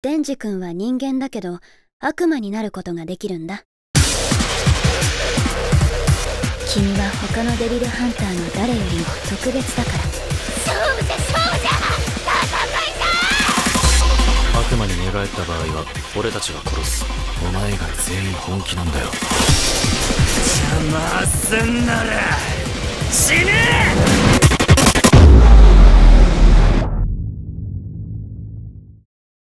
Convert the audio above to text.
デンジ君は人間だけど悪魔になることができるんだ。君は他のデビルハンターの誰よりも特別だから。勝負じゃ勝負じゃ、戦いじゃ。悪魔に寝返った場合は俺たちが殺す。お前以外全員本気なんだよ。邪魔すんなら死ね！